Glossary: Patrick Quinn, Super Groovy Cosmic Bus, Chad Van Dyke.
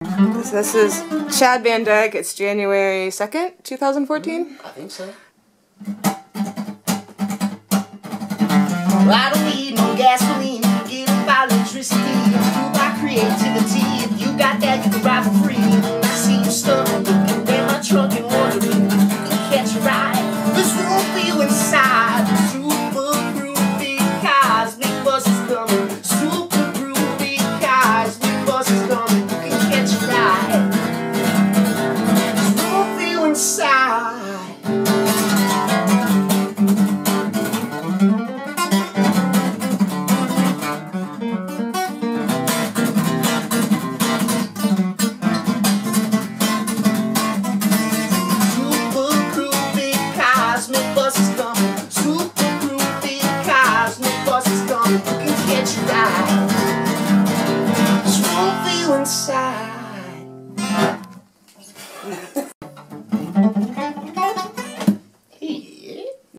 This is Chad Van Dyke. It's January 2nd, 2014. I think so. Well, I don't need no gasoline. You get it by electricity. You fuel by creativity. If you got that, you can ride for free. I see you stumbling, looking down my trunk and wondering if you can catch a ride. There's room for you inside. Super-groovy cosmic buses coming. Super-groovy cosmic buses coming. You can catch a ride. There's room for you inside. There's room for you inside.